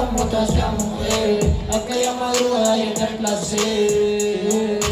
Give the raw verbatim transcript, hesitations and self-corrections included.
Como te hacía mujer, aquella madrugada y en el placer.